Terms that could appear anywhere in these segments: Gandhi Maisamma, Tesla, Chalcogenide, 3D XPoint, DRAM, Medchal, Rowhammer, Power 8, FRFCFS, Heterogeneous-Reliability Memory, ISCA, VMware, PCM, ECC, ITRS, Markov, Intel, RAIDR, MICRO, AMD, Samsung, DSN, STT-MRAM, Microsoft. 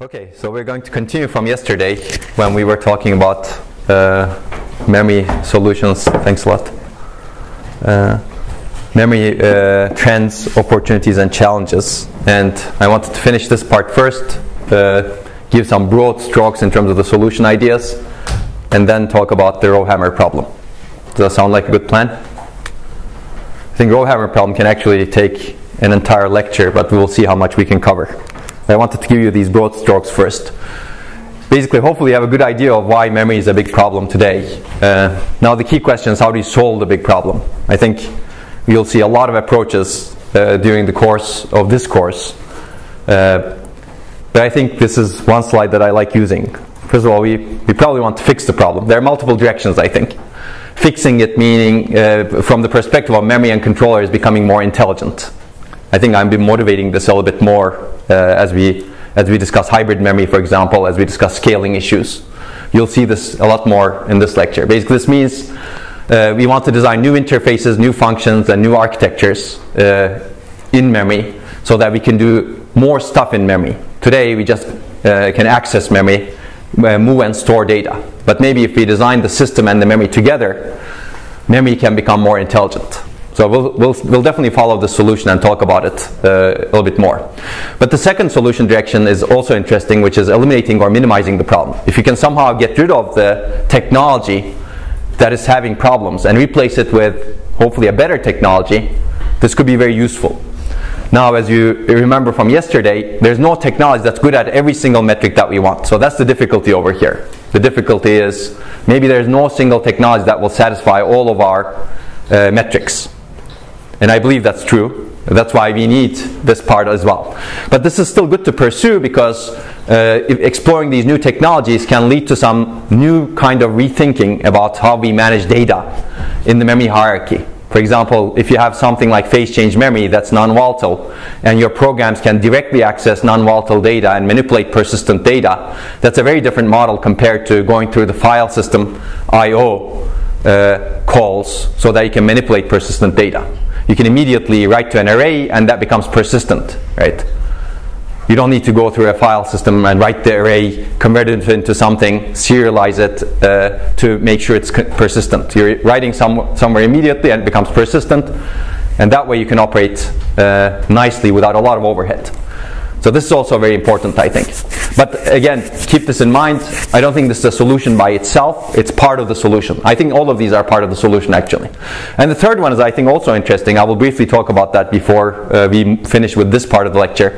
Okay, so we're going to continue from yesterday when we were talking about memory solutions. Thanks a lot. Memory trends, opportunities, and challenges. And I wanted to finish this part first, give some broad strokes in terms of the solution ideas, and then talk about the Rowhammer problem. Does that sound like a good plan? I think Rowhammer problem can actually take an entire lecture, but we will see how much we can cover. I wanted to give you these broad strokes first. Basically, hopefully you have a good idea of why memory is a big problem today. Now the key question is, how do you solve the big problem? I think you'll see a lot of approaches during the course of this course. But I think this is one slide that I like using. First of all, we probably want to fix the problem. There are multiple directions, I think. Fixing it, meaning from the perspective of memory and controller, is becoming more intelligent. I think I've been motivating this a little bit more as we discuss hybrid memory, for example, as we discuss scaling issues. You'll see this a lot more in this lecture. Basically, this means we want to design new interfaces, new functions, and new architectures in memory so that we can do more stuff in memory. Today, we just can access memory, move and store data. But maybe if we design the system and the memory together, memory can become more intelligent. So we'll definitely follow the solution and talk about it a little bit more. But the second solution direction is also interesting, which is eliminating or minimizing the problem. If you can somehow get rid of the technology that is having problems and replace it with hopefully a better technology, this could be very useful. Now, as you remember from yesterday, there's no technology that's good at every single metric that we want. So that's the difficulty over here. The difficulty is maybe there's no single technology that will satisfy all of our metrics. And I believe that's true. That's why we need this part as well. But this is still good to pursue because exploring these new technologies can lead to some new kind of rethinking about how we manage data in the memory hierarchy. For example, if you have something like phase change memory that's non-volatile, and your programs can directly access non-volatile data and manipulate persistent data, that's a very different model compared to going through the file system I/O calls so that you can manipulate persistent data. You can immediately write to an array and that becomes persistent, right? You don't need to go through a file system and write the array, convert it into something, serialize it to make sure it's persistent. You're writing somewhere immediately and it becomes persistent, and that way you can operate nicely without a lot of overhead. So this is also very important, I think. But again, keep this in mind. I don't think this is a solution by itself. It's part of the solution. I think all of these are part of the solution, actually. And the third one is, I think, also interesting. I will briefly talk about that before we finish with this part of the lecture.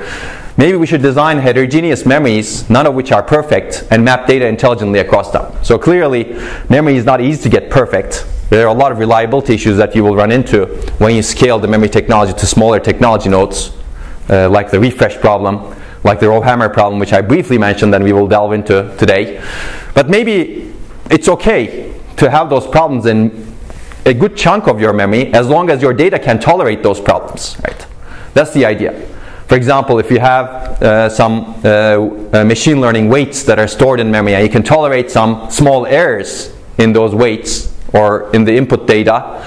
Maybe we should design heterogeneous memories, none of which are perfect, and map data intelligently across them. So clearly, memory is not easy to get perfect. There are a lot of reliability issues that you will run into when you scale the memory technology to smaller technology nodes. Like the refresh problem, like the Rowhammer problem, which I briefly mentioned and we will delve into today. But maybe it's okay to have those problems in a good chunk of your memory as long as your data can tolerate those problems, right? That's the idea. For example, if you have some machine learning weights that are stored in memory and you can tolerate some small errors in those weights or in the input data,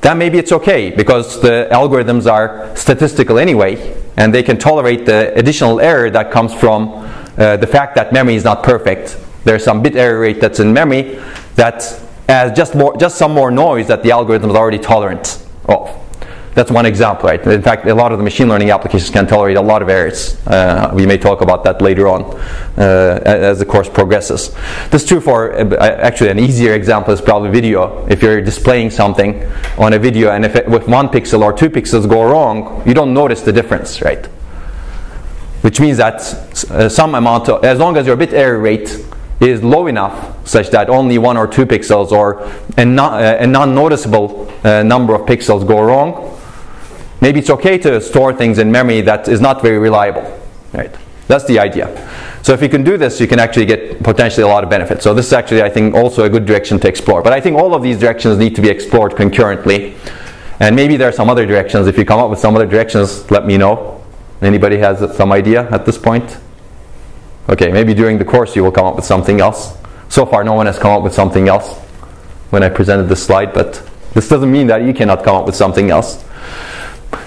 then maybe it's okay because the algorithms are statistical anyway and they can tolerate the additional error that comes from the fact that memory is not perfect. There's some bit error rate that's in memory that adds just some more noise that the algorithm is already tolerant of. That's one example, right? In fact, a lot of the machine learning applications can tolerate a lot of errors. We may talk about that later on as the course progresses. This is true for, actually an easier example is probably video. If you're displaying something on a video and if one pixel or two pixels go wrong, you don't notice the difference, right? Which means that some amount of, as long as your bit error rate is low enough such that only one or two pixels or a non-noticeable number of pixels go wrong, maybe it's okay to store things in memory that is not very reliable, right? That's the idea. So if you can do this, you can actually get potentially a lot of benefits. So this is actually, I think, also a good direction to explore. But I think all of these directions need to be explored concurrently. And maybe there are some other directions. If you come up with some other directions, let me know. Anybody has some idea at this point? Okay, maybe during the course you will come up with something else. So far, no one has come up with something else when I presented this slide, but this doesn't mean that you cannot come up with something else.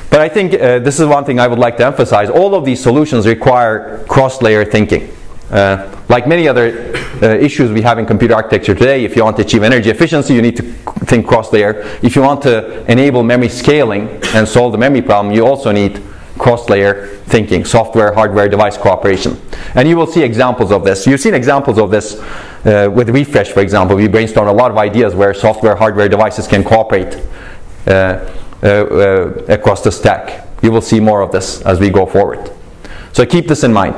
But I think this is one thing I would like to emphasize. All of these solutions require cross-layer thinking. Like many other issues we have in computer architecture today, if you want to achieve energy efficiency, you need to think cross-layer. If you want to enable memory scaling and solve the memory problem, you also need cross-layer thinking, software, hardware, device cooperation. And you will see examples of this. You've seen examples of this with refresh, for example. We brainstormed a lot of ideas where software, hardware, devices can cooperate across the stack. You will see more of this as we go forward. So keep this in mind.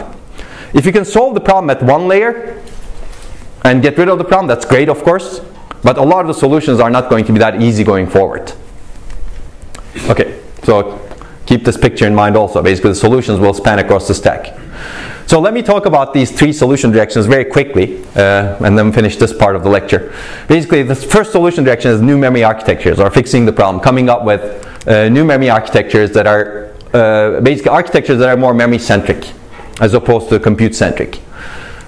If you can solve the problem at one layer and get rid of the problem, that's great, of course. But a lot of the solutions are not going to be that easy going forward. Okay, so keep this picture in mind also. Basically, the solutions will span across the stack. So let me talk about these three solution directions very quickly and then finish this part of the lecture. Basically, the first solution direction is new memory architectures, or fixing the problem, coming up with new memory architectures that are basically architectures that are more memory-centric as opposed to compute-centric.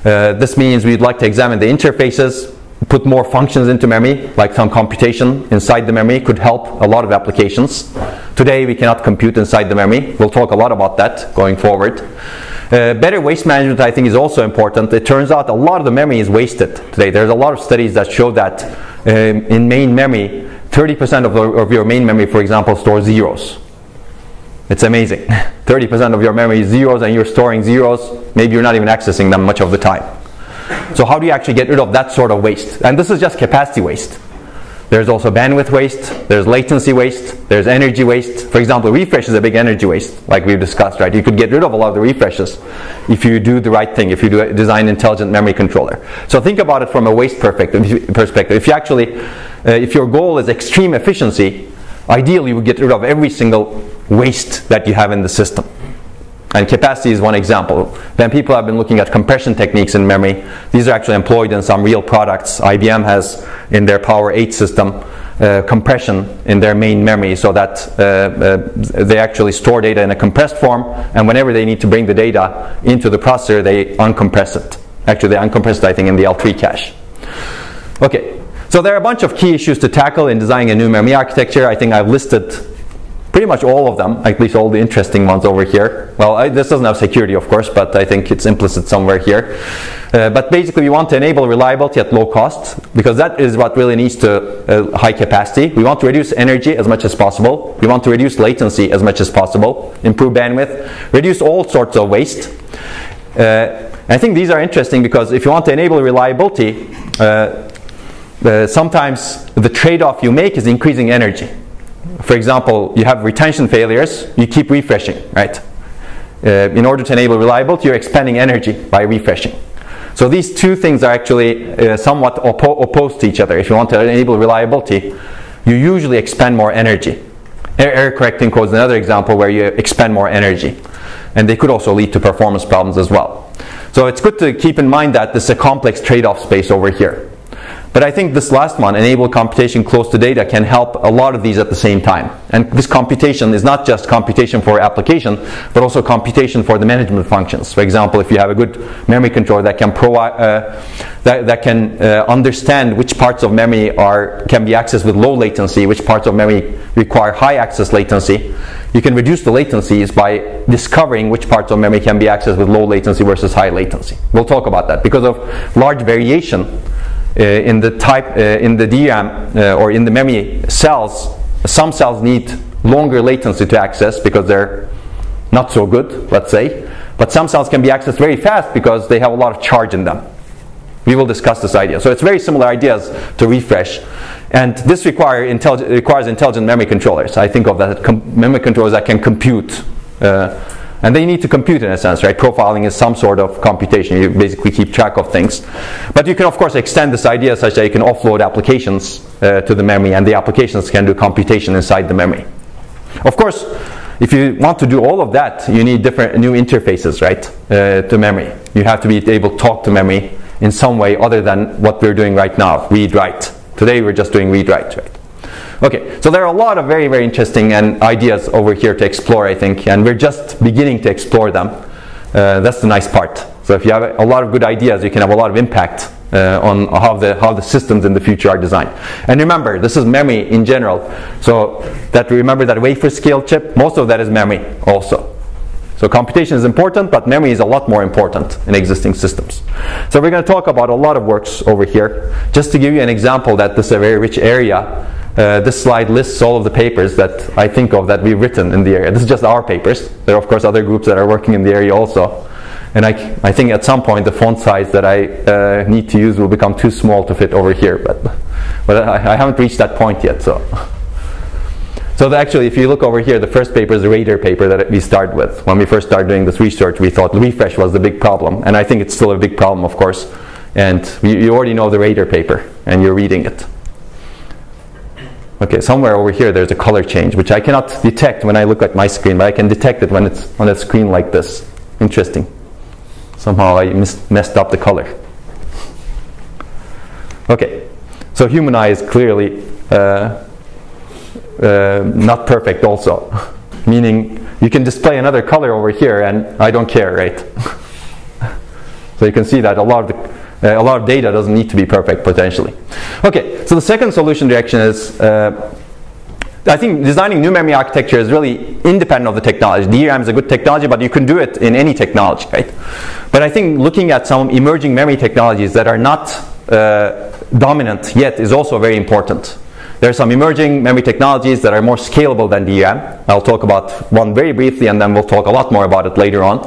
This means we'd like to examine the interfaces, put more functions into memory, like some computation inside the memory could help a lot of applications. Today we cannot compute inside the memory. We'll talk a lot about that going forward. Better waste management, I think, is also important. It turns out a lot of the memory is wasted today. There's a lot of studies that show that in main memory, 30% of your main memory, for example, stores zeros. It's amazing. 30% of your memory is zeros, and you're storing zeros. Maybe you're not even accessing them much of the time. So how do you actually get rid of that sort of waste? And this is just capacity waste. There's also bandwidth waste, there's latency waste, there's energy waste. For example, refresh is a big energy waste, like we've discussed, right? You could get rid of a lot of the refreshes if you do the right thing, if you design an intelligent memory controller. So think about it from a waste perspective. If you actually, if your goal is extreme efficiency, ideally you would get rid of every single waste that you have in the system. And capacity is one example. Then people have been looking at compression techniques in memory. These are actually employed in some real products. IBM has in their Power 8 system compression in their main memory so that they actually store data in a compressed form, and whenever they need to bring the data into the processor, they uncompress it. Actually, they uncompress it, I think, in the L3 cache. Okay, so there are a bunch of key issues to tackle in designing a new memory architecture. I think I've listed pretty much all of them, at least all the interesting ones over here. Well, this doesn't have security, of course, but I think it's implicit somewhere here. But basically, we want to enable reliability at low cost, because that is what really needs to high capacity. We want to reduce energy as much as possible. We want to reduce latency as much as possible, improve bandwidth, reduce all sorts of waste. I think these are interesting because if you want to enable reliability, sometimes the trade-off you make is increasing energy. For example, you have retention failures, you keep refreshing, right? In order to enable reliability, you're expending energy by refreshing. So these two things are actually somewhat opposed to each other. If you want to enable reliability, you usually expend more energy. Error correcting code is another example where you expend more energy. And they could also lead to performance problems as well. So it's good to keep in mind that this is a complex trade-off space over here. But I think this last one, enable computation close to data, can help a lot of these at the same time. And this computation is not just computation for application, but also computation for the management functions. For example, if you have a good memory controller that can understand which parts of memory can be accessed with low latency, which parts of memory require high access latency, you can reduce the latencies by discovering which parts of memory can be accessed with low latency versus high latency. We'll talk about that. Because of large variation in the type, in the DRAM or in the memory cells, some cells need longer latency to access because they're not so good, let's say. But some cells can be accessed very fast because they have a lot of charge in them. We will discuss this idea. So it's very similar ideas to refresh. And this requires intelligent memory controllers. I think of that memory controllers that can compute. And they need to compute in a sense, right? Profiling is some sort of computation. You basically keep track of things. But you can, of course, extend this idea such that you can offload applications to the memory, and the applications can do computation inside the memory. Of course, if you want to do all of that, you need different new interfaces, right, to memory. You have to be able to talk to memory in some way other than what we're doing right now, read-write. Today, we're just doing read-write, right? Okay, so there are a lot of very, very interesting ideas over here to explore, I think, and we're just beginning to explore them. That's the nice part. So if you have a lot of good ideas, you can have a lot of impact on how the systems in the future are designed. And remember, this is memory in general. So that remember that wafer scale chip, most of that is memory also. So computation is important, but memory is a lot more important in existing systems. So we're going to talk about a lot of works over here. Just to give you an example that this is a very rich area, this slide lists all of the papers that I think of that we've written in the area. This is just our papers. There are of course other groups that are working in the area also. And I think at some point the font size that I need to use will become too small to fit over here. But I haven't reached that point yet. So actually, if you look over here, the first paper is the RAIDR paper that we started with. When we first started doing this research, we thought refresh was the big problem. And I think it's still a big problem, of course. And you already know the RAIDR paper, and you're reading it. Okay, somewhere over here there's a color change, which I cannot detect when I look at my screen, but I can detect it when it's on a screen like this. Interesting. Somehow I messed up the color. Okay, so human eye is clearly not perfect also. Meaning you can display another color over here and I don't care, right? So you can see that a lot of data doesn't need to be perfect potentially. Okay, so the second solution direction is I think designing new memory architecture is really independent of the technology. DRAM is a good technology, but you can do it in any technology, right? But I think looking at some emerging memory technologies that are not dominant yet is also very important. There are some emerging memory technologies that are more scalable than DRAM. I'll talk about one very briefly, and then we'll talk a lot more about it later on.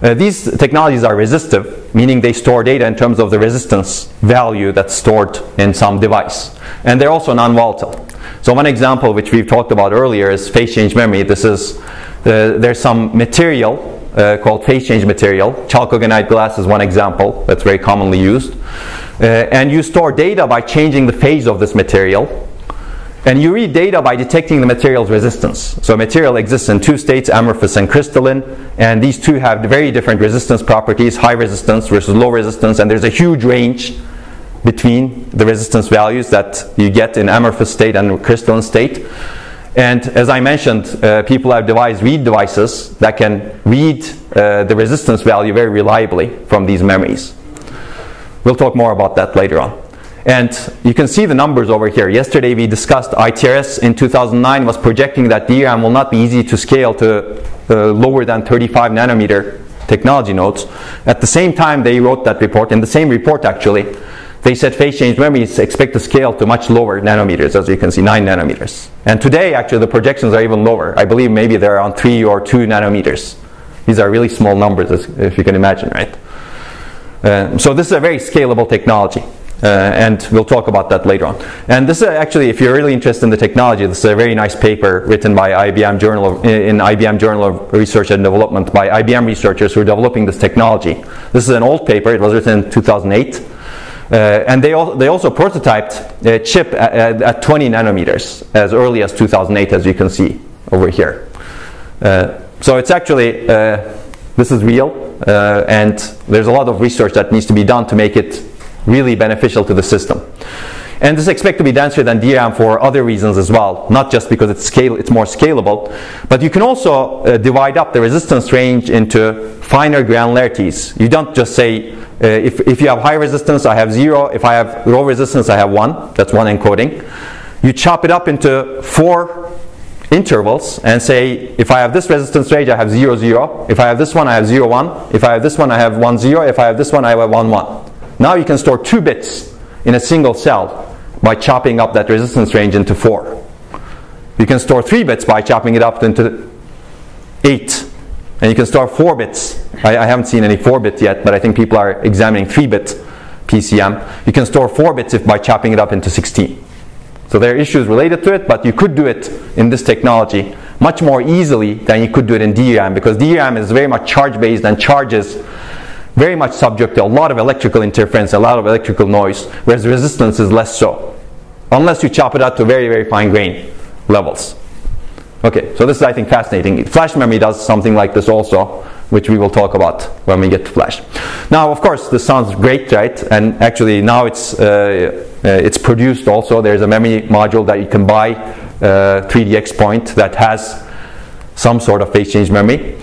These technologies are resistive, meaning they store data in terms of the resistance value that's stored in some device. And they're also non-volatile. So one example which we've talked about earlier is phase change memory. This is, there's some material called phase change material. Chalcogenide glass is one example that's very commonly used. And you store data by changing the phase of this material. And you read data by detecting the material's resistance. So material exists in two states, amorphous and crystalline, and these two have very different resistance properties, high resistance versus low resistance, and there's a huge range between the resistance values that you get in amorphous state and crystalline state. And as I mentioned, people have devised read devices that can read the resistance value very reliably from these memories. We'll talk more about that later on. And you can see the numbers over here. Yesterday we discussed ITRS in 2009 was projecting that DRAM will not be easy to scale to lower than 35 nanometer technology nodes. At the same time they wrote that report, in the same report actually, they said phase change memories expect to scale to much lower nanometers, as you can see, 9 nanometers. And today actually the projections are even lower. I believe maybe they're around 3 or 2 nanometers. These are really small numbers, if you can imagine, right? So this is a very scalable technology. And we'll talk about that later on. And this is actually, if you're really interested in the technology, this is a very nice paper written by IBM Journal of Research and Development by IBM researchers who are developing this technology. This is an old paper. It was written in 2008. And they also prototyped a chip at 20 nanometers as early as 2008, as you can see over here. So it's actually, this is real. And there's a lot of research that needs to be done to make it really beneficial to the system. And this is expected to be denser than DRAM for other reasons as well, not just because it's more scalable, but you can also divide up the resistance range into finer granularities. You don't just say, if you have high resistance, I have 0. If I have low resistance, I have 1. That's one encoding. You chop it up into 4 intervals and say, if I have this resistance range, I have 0, 0. If I have this one, I have 0, 1. If I have this one, I have 1, 0. If I have this one, I have 1, 1. Now you can store 2 bits in a single cell by chopping up that resistance range into 4. You can store 3 bits by chopping it up into 8. And you can store 4 bits. I haven't seen any 4 bit yet, but I think people are examining 3-bit PCM. You can store 4 bits by chopping it up into 16. So there are issues related to it, but you could do it in this technology much more easily than you could do it in DRAM, because DRAM is very much charge-based and charges very much subject to a lot of electrical interference, a lot of electrical noise, whereas resistance is less so. Unless you chop it out to very, very fine grain levels. Okay, so this is, I think, fascinating. Flash memory does something like this also, which we will talk about when we get to flash. Now, of course, this sounds great, right? And actually, now it's produced also. There's a memory module that you can buy, 3D XPoint, that has some sort of phase change memory.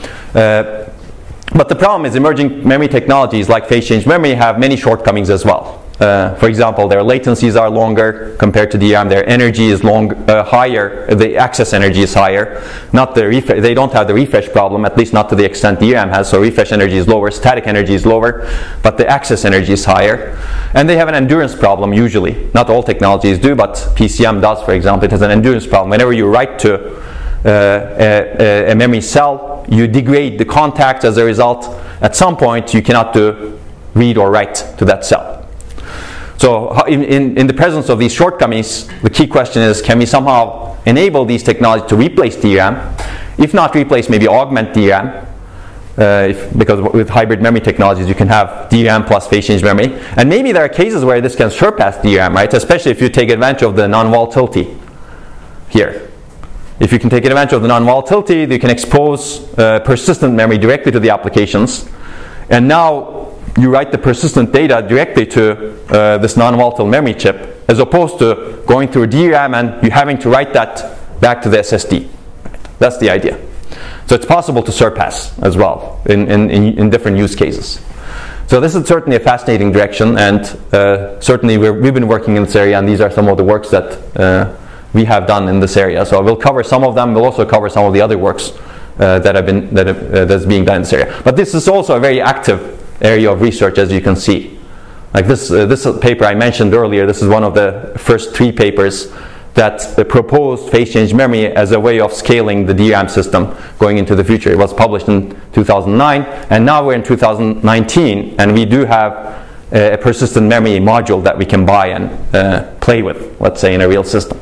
But the problem is emerging memory technologies like phase change memory have many shortcomings as well. for example, their latencies are longer compared to DRAM, their energy is higher, the access energy is higher. Not the refresh, they don't have the refresh problem, at least not to the extent DRAM has, so refresh energy is lower, static energy is lower, but the access energy is higher. And they have an endurance problem usually. Not all technologies do, but PCM does, for example. It has an endurance problem. Whenever you write to a memory cell, you degrade the contacts. As a result, at some point you cannot do read or write to that cell. So in the presence of these shortcomings, the key question is, can we somehow enable these technologies to replace DRAM? If not replace, maybe augment DRAM, because with hybrid memory technologies you can have DRAM plus phase change memory. And maybe there are cases where this can surpass DRAM, right? Especially if you take advantage of the non-volatility here. If you can take advantage of the non-volatility, you can expose persistent memory directly to the applications. And now you write the persistent data directly to this non-volatile memory chip, as opposed to going through DRAM and you having to write that back to the SSD. That's the idea. So it's possible to surpass as well in different use cases. So this is certainly a fascinating direction, and certainly we've been working in this area, and these are some of the works that we have done in this area. So we'll cover some of them. We'll also cover some of the other works that's being done in this area. But this is also a very active area of research, as you can see. Like this paper I mentioned earlier, this is one of the first three papers that proposed phase change memory as a way of scaling the DRAM system going into the future. It was published in 2009, and now we're in 2019, and we do have a persistent memory module that we can buy and play with, let's say, in a real system.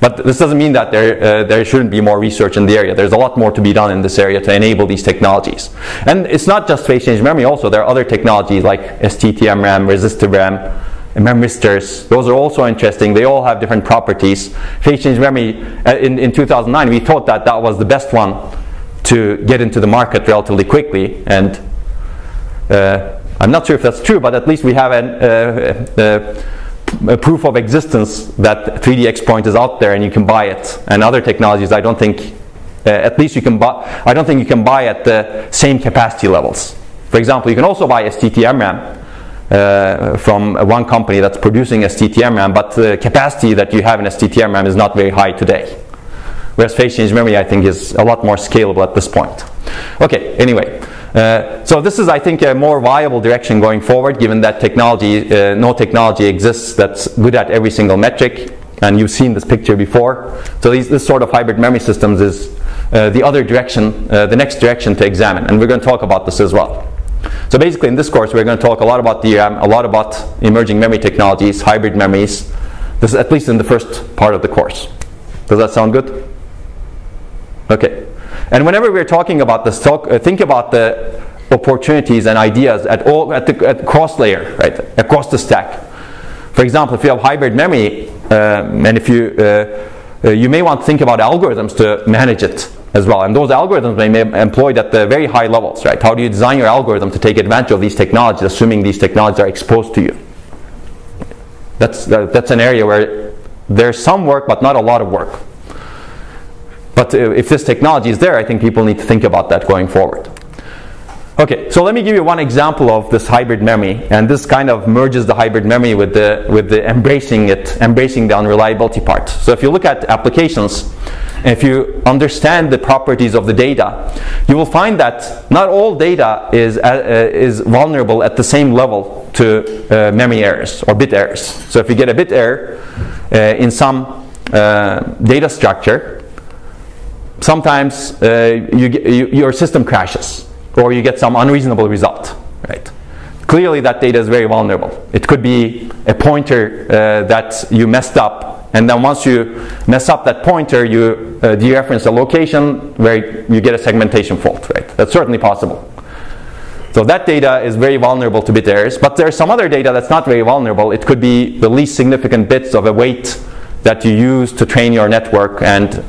But this doesn't mean that there shouldn't be more research in the area. There's a lot more to be done in this area to enable these technologies. And it's not just phase change memory also. There are other technologies like STT-MRAM, resistive RAM, memristors. Those are also interesting. They all have different properties. Phase change memory, in 2009, we thought that that was the best one to get into the market relatively quickly. And I'm not sure if that's true, but at least we have a proof of existence that 3D XPoint is out there and you can buy it. And other technologies, I don't think, at least you can buy, I don't think you can buy at the same capacity levels. For example, you can also buy STT-MRAM from one company that's producing STT-MRAM, but the capacity that you have in STT-MRAM is not very high today. Whereas phase change memory, I think, is a lot more scalable at this point. Okay, anyway. So this is, I think, a more viable direction going forward, given that technology, no technology exists that's good at every single metric, and you've seen this picture before. So this sort of hybrid memory systems is the other direction, the next direction to examine, and we're going to talk about this as well. So basically in this course we're going to talk a lot about DRAM, a lot about emerging memory technologies, hybrid memories. This is at least in the first part of the course. Does that sound good? Okay. And whenever we're talking about this, think about the opportunities and ideas at the cross layer, right, across the stack. For example, if you have hybrid memory, and if you you may want to think about algorithms to manage it as well. And those algorithms may be employed at the very high levels, right? How do you design your algorithm to take advantage of these technologies, assuming these technologies are exposed to you? That's an area where there's some work, but not a lot of work. But if this technology is there, I think people need to think about that going forward. Okay, so let me give you one example of this hybrid memory, and this kind of merges the hybrid memory with the embracing the unreliability part. So if you look at applications, if you understand the properties of the data, you will find that not all data is vulnerable at the same level to memory errors or bit errors. So if you get a bit error in some data structure, sometimes your system crashes, or you get some unreasonable result, right? Clearly that data is very vulnerable. It could be a pointer that you messed up, and then once you mess up that pointer, you dereference a location where you get a segmentation fault, right? That's certainly possible. So that data is very vulnerable to bit errors, but there's some other data that's not very vulnerable. It could be the least significant bits of a weight that you use to train your network, and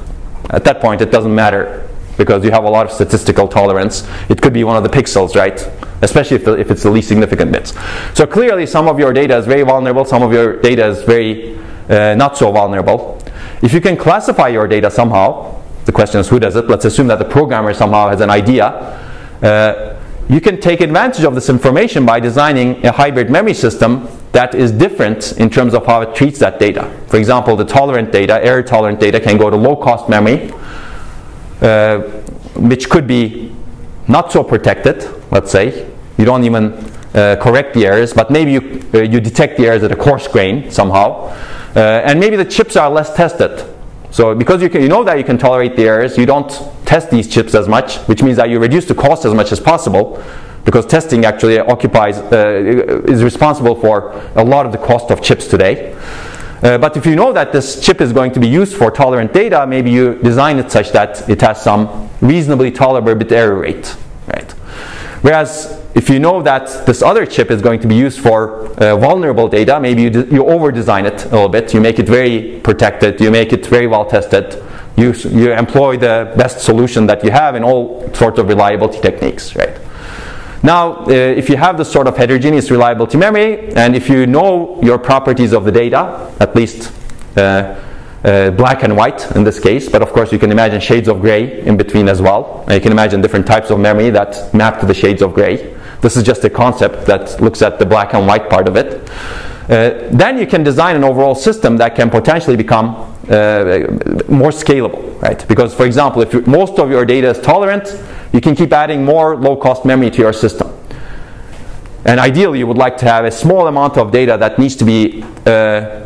at that point, it doesn't matter because you have a lot of statistical tolerance. It could be one of the pixels, right? Especially if it's the least significant bits. So clearly, some of your data is very vulnerable. Some of your data is very not so vulnerable. If you can classify your data somehow, the question is who does it? Let's assume that the programmer somehow has an idea. You can take advantage of this information by designing a hybrid memory system that is different in terms of how it treats that data. For example, the tolerant data, error tolerant data, can go to low cost memory, which could be not so protected. Let's say you don't even correct the errors, but maybe you detect the errors at a coarse grain somehow, and maybe the chips are less tested. So because you know that you can tolerate the errors, you don't test these chips as much, which means that you reduce the cost as much as possible, because testing actually is responsible for a lot of the cost of chips today. But if you know that this chip is going to be used for tolerant data, maybe you design it such that it has some reasonably tolerable bit error rate, right? Whereas if you know that this other chip is going to be used for vulnerable data, maybe you over-design it a little bit. You make it very protected. You make it very well tested. You employ the best solution that you have in all sorts of reliability techniques, right? Now, if you have this sort of heterogeneous reliability memory, and if you know your properties of the data, at least black and white in this case, but of course you can imagine shades of gray in between as well. And you can imagine different types of memory that map to the shades of gray. This is just a concept that looks at the black and white part of it. Then you can design an overall system that can potentially become more scalable, right? Because, for example, if most of your data is tolerant, you can keep adding more low-cost memory to your system. And ideally, you would like to have a small amount of data that needs to be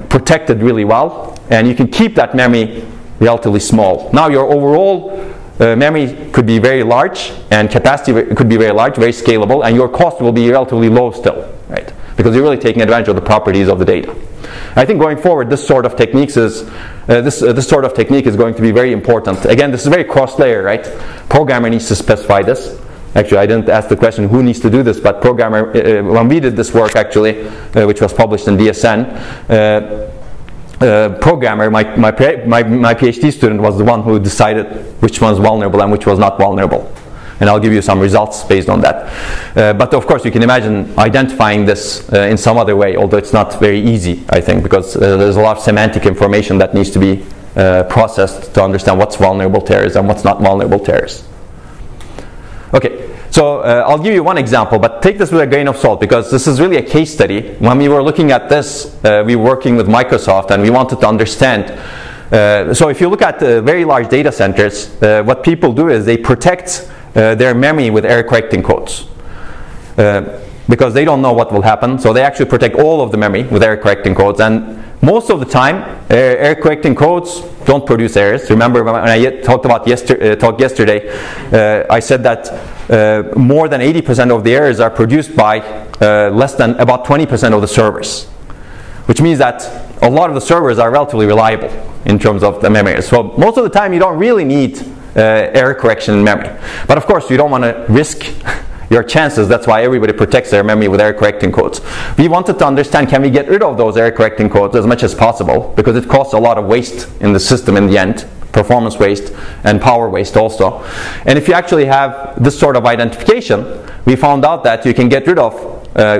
protected really well, and you can keep that memory relatively small. Now, your overall memory could be very large, and capacity could be very large, very scalable, and your cost will be relatively low still, right? Because you're really taking advantage of the properties of the data. I think going forward, this sort of technique is going to be very important. Again, this is very cross-layer, right? Programmer needs to specify this. Actually, I didn't ask the question who needs to do this, but programmer. When we did this work, actually, which was published in DSN, programmer, my PhD student was the one who decided which one's vulnerable and which was not vulnerable. And I'll give you some results based on that. But of course, you can imagine identifying this in some other way, although it's not very easy, I think, because there's a lot of semantic information that needs to be processed to understand what's vulnerable to errors and what's not vulnerable to errors. Okay, so I'll give you one example, but take this with a grain of salt, because this is really a case study. When we were looking at this, we were working with Microsoft, and we wanted to understand. So if you look at very large data centers, what people do is they protect their memory with error correcting codes, because they don't know what will happen, so they actually protect all of the memory with error correcting codes. And most of the time, error correcting codes don't produce errors. Remember when I talked yesterday, I said that more than 80% of the errors are produced by less than about 20% of the servers, which means that a lot of the servers are relatively reliable in terms of the memory. So most of the time, you don't really need error correction in memory. But of course, you don't want to risk your chances. That's why everybody protects their memory with error correcting codes. We wanted to understand, can we get rid of those error correcting codes as much as possible, because it costs a lot of waste in the system in the end, performance waste and power waste also. And if you actually have this sort of identification, we found out that you can get rid of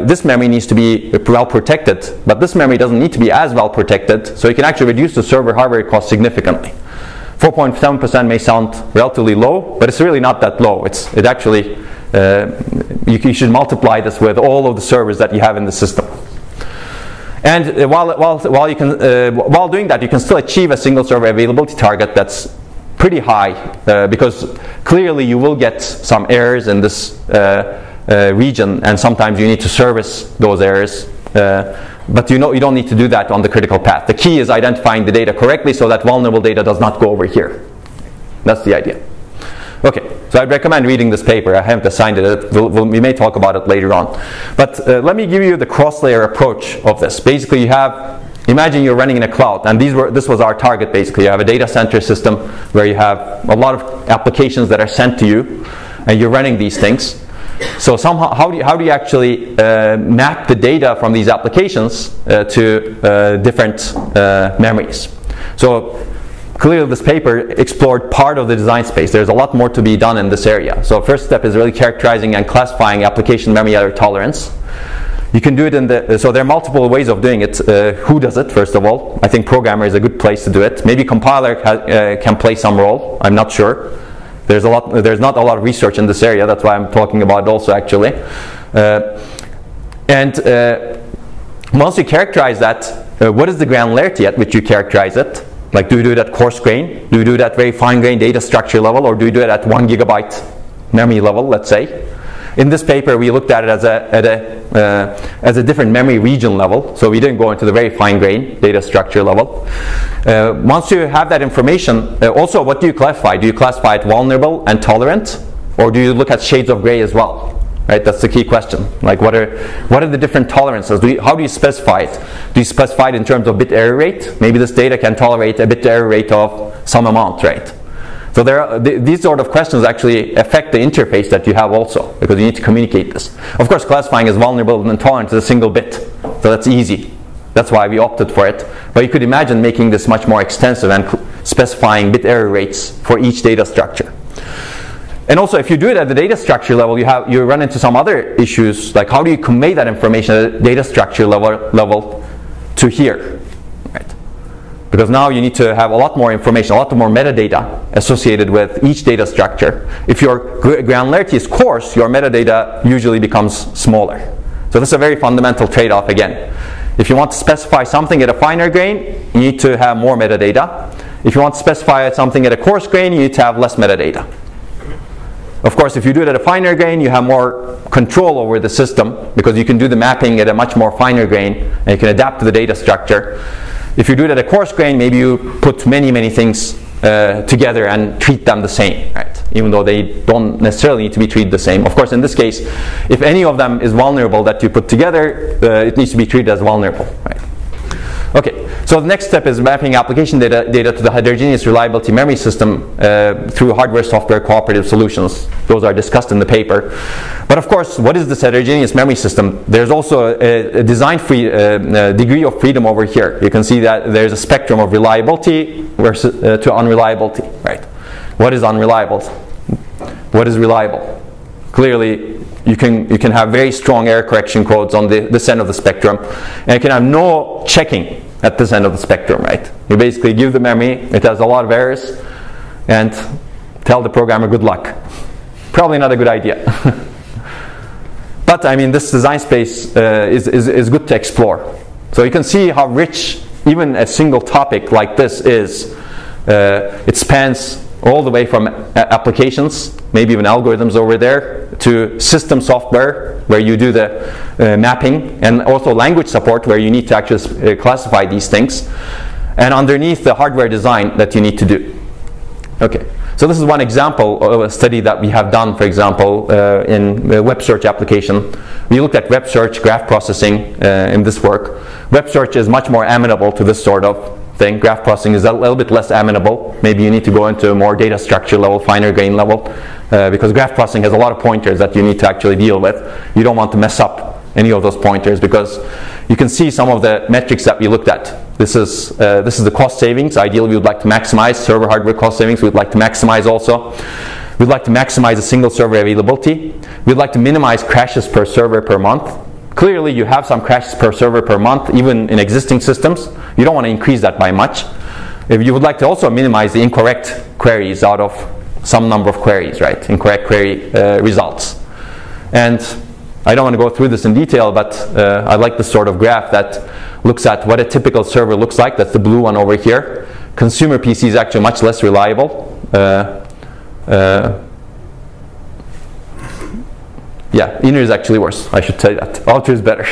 this memory needs to be well protected, but this memory doesn't need to be as well protected, so you can actually reduce the server hardware cost significantly. 4.7% may sound relatively low, but it's really not that low. It actually, you should multiply this with all of the servers that you have in the system. And while doing that, you can still achieve a single server availability target that's pretty high, because clearly you will get some errors in this region, and sometimes you need to service those errors. But you know you don't need to do that on the critical path. The key is identifying the data correctly so that vulnerable data does not go over here. That's the idea. Okay, so I'd recommend reading this paper. I haven't assigned it. We may talk about it later on. But let me give you the cross-layer approach of this. Basically, you have, imagine you're running in a cloud, and this was our target basically. You have a data center system where you have a lot of applications that are sent to you, and you're running these things. So somehow, how do you actually map the data from these applications to different memories? So clearly this paper explored part of the design space. There's a lot more to be done in this area. So first step is really characterizing and classifying application memory error tolerance. You can do it in the, so there are multiple ways of doing it. Who does it, first of all? I think programmer is a good place to do it. Maybe compiler can play some role, I'm not sure. There's not a lot of research in this area. That's why I'm talking about it also, actually. once you characterize that, what is the granularity at which you characterize it? Like, do you do that coarse grain? Do you do that very fine grain data structure level? Or do you do it at 1 GB memory level, let's say? In this paper, we looked at it as a different memory region level, so we didn't go into the very fine-grained data structure level. Once you have that information, also, what do you classify? Do you classify it vulnerable and tolerant, or do you look at shades of gray as well? Right, that's the key question. Like, what are the different tolerances? How do you specify it? Do you specify it in terms of bit error rate? Maybe this data can tolerate a bit error rate of some amount, right? So there are, these sort of questions actually affect the interface that you have also, because you need to communicate this. Of course, classifying as vulnerable and tolerant is a single bit, so that's easy. That's why we opted for it. But you could imagine making this much more extensive and specifying bit error rates for each data structure. And also, if you do it at the data structure level, you run into some other issues, like how do you convey that information at the data structure level to here? Because now you need to have a lot more information, a lot more metadata associated with each data structure. If your granularity is coarse, your metadata usually becomes smaller. So this is a very fundamental trade-off again. If you want to specify something at a finer grain, you need to have more metadata. If you want to specify something at a coarse grain, you need to have less metadata. Of course, if you do it at a finer grain, you have more control over the system, because you can do the mapping at a much more finer grain, and you can adapt to the data structure. If you do it at a coarse grain, maybe you put many things together and treat them the same, right? Even though they don't necessarily need to be treated the same. Of course, in this case, if any of them is vulnerable that you put together, it needs to be treated as vulnerable, right? Okay, so the next step is mapping application data to the heterogeneous reliability memory system through hardware-software cooperative solutions. Those are discussed in the paper. But of course, what is this heterogeneous memory system? There's also a degree of freedom over here. You can see that there's a spectrum of reliability versus, to unreliability, right? What is unreliable? What is reliable? Clearly, you can have very strong error correction codes on this end of the spectrum, and you can have no checking at this end of the spectrum, right? You basically give the memory, it has a lot of errors, and tell the programmer good luck. Probably not a good idea. But I mean, this design space is good to explore. So you can see how rich even a single topic like this is. It spans all the way from applications, maybe even algorithms over there, to system software, where you do the mapping, and also language support, where you need to actually classify these things, and underneath the hardware design that you need to do. Okay, so this is one example of a study that we have done, for example, in the web search application. We looked at web search, graph processing in this work. Web search is much more amenable to this sort of thing. Graph processing is a little bit less amenable. Maybe you need to go into a more data structure level, finer grain level, because graph processing has a lot of pointers that you need to actually deal with. You don't want to mess up any of those pointers, because you can see some of the metrics that we looked at. This is the cost savings. Ideally, we would like to maximize server hardware cost savings. We'd like to maximize also. We'd like to maximize a single server availability. We'd like to minimize crashes per server per month. Clearly, you have some crashes per server per month, even in existing systems. You don't want to increase that by much. If you would like to also minimize the incorrect queries out of some number of queries, right? Incorrect query results. And I don't want to go through this in detail, but I like this sort of graph that looks at what a typical server looks like. That's the blue one over here. Consumer PC is actually much less reliable. Yeah, inner is actually worse. I should tell you that. Outer is better.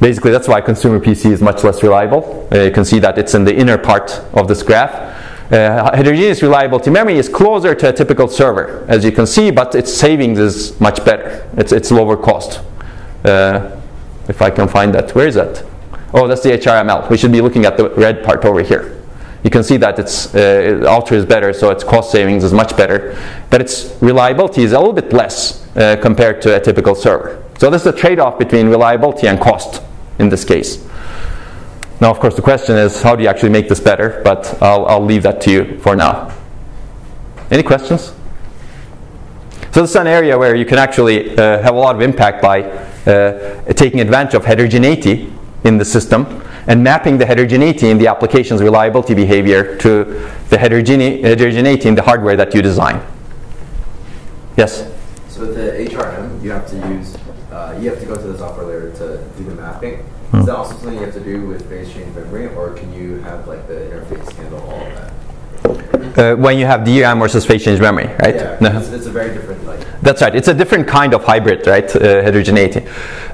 Basically, that's why consumer PC is much less reliable. You can see that it's in the inner part of this graph. Heterogeneous reliability memory is closer to a typical server, as you can see, but its savings is much better. It's lower cost. If I can find that. Where is that? Oh, that's the HRML. We should be looking at the red part over here. You can see that it's outer is better, so its cost savings is much better, but its reliability is a little bit less compared to a typical server. So this is a trade-off between reliability and cost in this case. Now, of course, the question is, how do you actually make this better? But I'll leave that to you for now. Any questions? So this is an area where you can actually have a lot of impact by taking advantage of heterogeneity in the system, and mapping the heterogeneity in the application's reliability behavior to the heterogeneity in the hardware that you design. Yes? So with the HRM, you have to go to the software layer to to do the mapping. Is that also something you have to do with phase change memory, or can you have like the interface handle all of that? When you have DRAM versus phase change memory, right? Yeah, no. It's a very different like. That's right. It's a different kind of hybrid, right? Heterogeneity.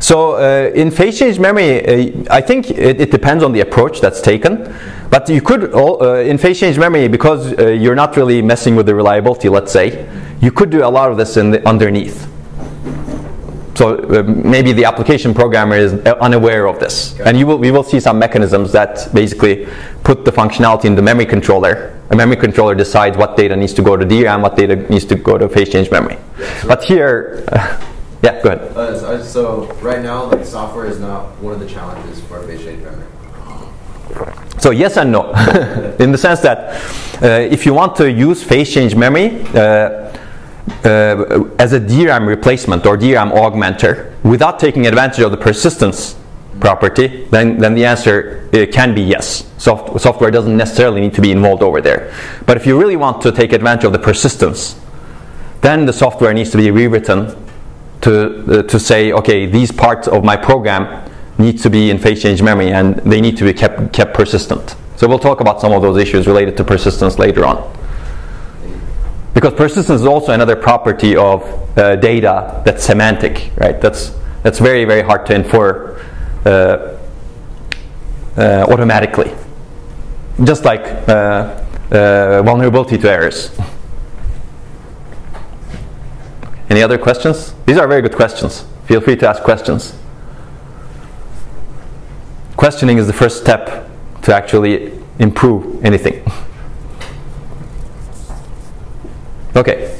So in phase change memory, I think it depends on the approach that's taken. But you could, in phase change memory, because you're not really messing with the reliability, let's say, you could do a lot of this in the underneath. So maybe the application programmer is unaware of this. Okay. And we will see some mechanisms that basically put the functionality in the memory controller. A memory controller decides what data needs to go to DRAM, what data needs to go to phase change memory. Yeah, so but here, yeah, go ahead. So right now, like, software is not one of the challenges for phase change memory. So yes and no, in the sense that if you want to use phase change memory, as a DRAM replacement or DRAM augmenter without taking advantage of the persistence property, then the answer can be yes. Software doesn't necessarily need to be involved over there. But if you really want to take advantage of the persistence, then the software needs to be rewritten to say, okay, these parts of my program need to be in phase change memory and they need to be kept persistent. So we'll talk about some of those issues related to persistence later on. Because persistence is also another property of data that's semantic, right? That's very, very hard to infer automatically. Just like vulnerability to errors. Any other questions? These are very good questions. Feel free to ask questions. Questioning is the first step to actually improve anything. Okay.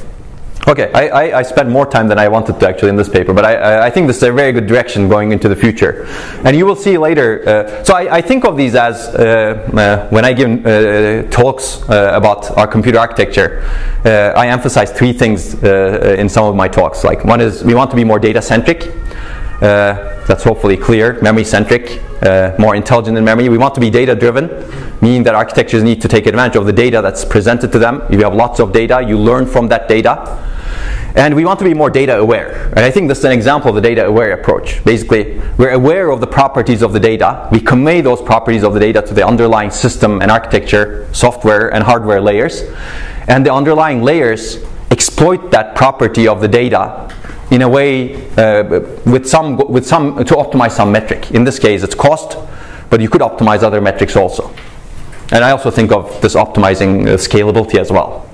I spent more time than I wanted to actually in this paper, but I think this is a very good direction going into the future, and you will see later. So I think of these as when I give talks about our computer architecture, I emphasize three things in some of my talks. Like one is we want to be more data centric. That's hopefully clear. Memory centric, more intelligent in memory. We want to be data driven, meaning that architectures need to take advantage of the data that's presented to them. If you have lots of data, you learn from that data. And we want to be more data aware. And I think this is an example of the data aware approach. Basically, we're aware of the properties of the data. We convey those properties of the data to the underlying system and architecture, software and hardware layers. And the underlying layers exploit that property of the data in a way to optimize some metric. In this case, it's cost, but you could optimize other metrics also. And I also think of this optimizing scalability as well.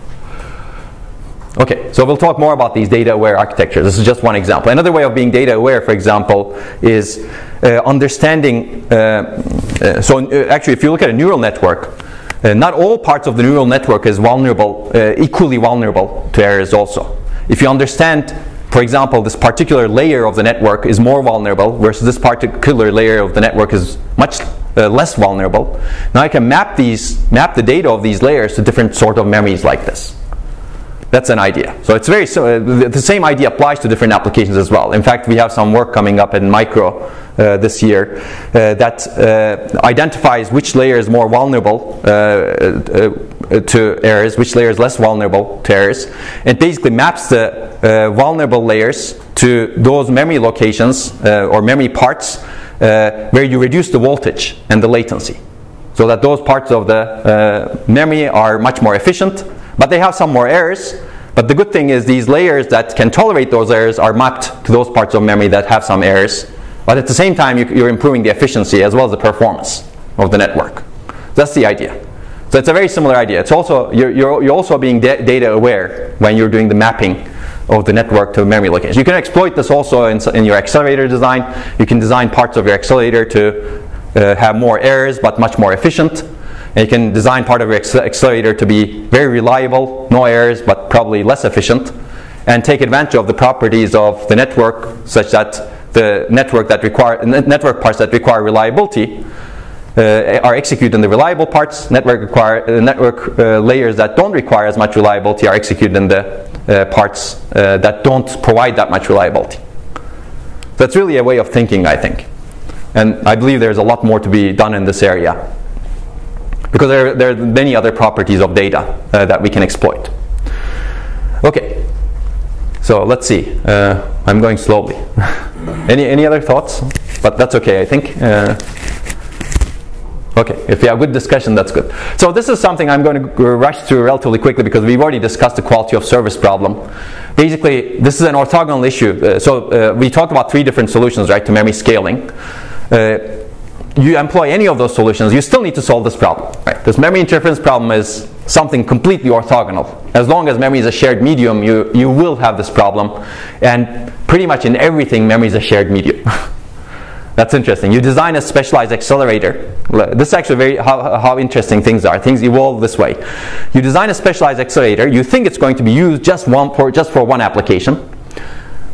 Okay, so we'll talk more about these data-aware architectures. This is just one example. Another way of being data-aware, for example, is understanding. Actually, if you look at a neural network, not all parts of the neural network is vulnerable, equally vulnerable to errors also. If you understand, for example, this particular layer of the network is more vulnerable versus this particular layer of the network is much less vulnerable. Now I can map the data of these layers to different sort of memories like this. That's an idea. So it's very the same idea applies to different applications as well. In fact, we have some work coming up in MICRO this year that identifies which layer is more vulnerable to errors, which layer is less vulnerable to errors, and basically maps the vulnerable layers to those memory locations or memory parts where you reduce the voltage and the latency, so that those parts of the memory are much more efficient, but they have some more errors. But the good thing is these layers that can tolerate those errors are mapped to those parts of memory that have some errors, but at the same time you're improving the efficiency as well as the performance of the network. That's the idea. So it's a very similar idea. It's also you're also being data aware when you're doing the mapping of the network to memory locations. You can exploit this also in your accelerator design. You can design parts of your accelerator to have more errors but much more efficient. And you can design part of your accelerator to be very reliable, no errors but probably less efficient, and take advantage of the properties of the network such that the network parts that require reliability are executed in the reliable parts. Network layers that don't require as much reliability are executed in the parts that don't provide that much reliability. That's really a way of thinking, I think. And I believe there's a lot more to be done in this area, because there are many other properties of data that we can exploit. Okay. So let's see. I'm going slowly. Any other thoughts? But that's okay, I think. Okay, if we have good discussion, that's good. So this is something I'm going to rush through relatively quickly because we've already discussed the quality of service problem. Basically, this is an orthogonal issue. So we talked about three different solutions, right, to memory scaling. You employ any of those solutions, you still need to solve this problem. Right? This memory interference problem is something completely orthogonal. As long as memory is a shared medium, you will have this problem. And pretty much in everything, memory is a shared medium. That's interesting. You design a specialized accelerator. This is actually very how interesting things are. Things evolve this way. You design a specialized accelerator. You think it's going to be used just for one application.